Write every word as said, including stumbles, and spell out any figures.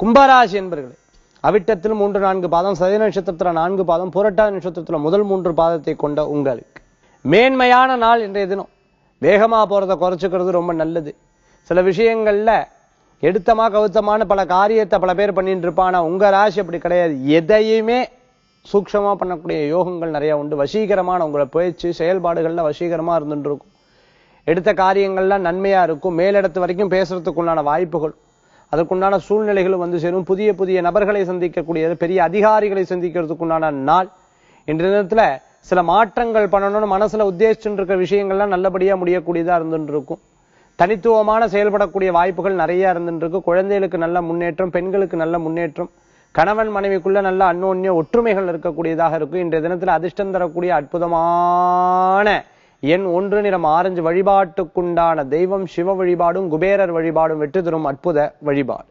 கும்பராசி என்பர்களே, அவிட்டத்தில் மூன்று நான்கு பாதம், சதய நட்சத்திரத்தில் நான்கு பாதம், புரட்டாதி நட்சத்திரத்தில் முதல் மூன்று பாதத்தை கொண்ட உங்களுக்கு மேன்மையான நாள் இன்றைய தினம். வேகமாக போகிறத குறைச்சிக்கிறது ரொம்ப நல்லது. சில விஷயங்களில் எடுத்தமாக கவுத்தமான பல காரியத்தை பல பேர் பண்ணிட்டு இருப்பான். ஆனால் உங்கள் ராசி அப்படி கிடையாது. எதையுமே சூக்ஷமாக பண்ணக்கூடிய யோகங்கள் நிறையா உண்டு. வசீகரமான உங்களை பேச்சு செயல்பாடுகளில் வசீகரமாக இருந்துட்டு இருக்கும். எடுத்த காரியங்கள்லாம் நன்மையாக இருக்கும். மேலிடத்து வரைக்கும் பேசுறதுக்குண்டான வாய்ப்புகள், அதற்குண்டான சூழ்நிலைகளும் வந்து சேரும். புதிய புதிய நபர்களை சந்திக்கக்கூடியது, பெரிய அதிகாரிகளை சந்திக்கிறதுக்குண்டான நாள். இன்றைய நேரத்தில் சில மாற்றங்கள் பண்ணணும்னு மனசில் உத்தேசிச்சுட்டு இருக்கிற விஷயங்கள்லாம் நல்லபடியாக முடியக்கூடியதாக இருந்துட்டு இருக்கும். தனித்துவமான செயல்படக்கூடிய வாய்ப்புகள் நிறையா இருந்துட்டு இருக்கு. குழந்தைகளுக்கு நல்ல முன்னேற்றம், பெண்களுக்கு நல்ல முன்னேற்றம், கணவன் மனைவிக்குள்ள நல்ல அன்னோன்ய ஒற்றுமைகள் இருக்கக்கூடியதாக இருக்கும். இன்றைய தினத்தில் அதிர்ஷ்டம் தரக்கூடிய அற்புதமான எண் ஒன்று, நிறம் ஆரஞ்சு. வழிபாட்டுக்குண்டான தெய்வம் சிவ வழிபாடும், குபேரர் வழிபாடும் வெற்றி தரும் அற்புத வழிபாடு.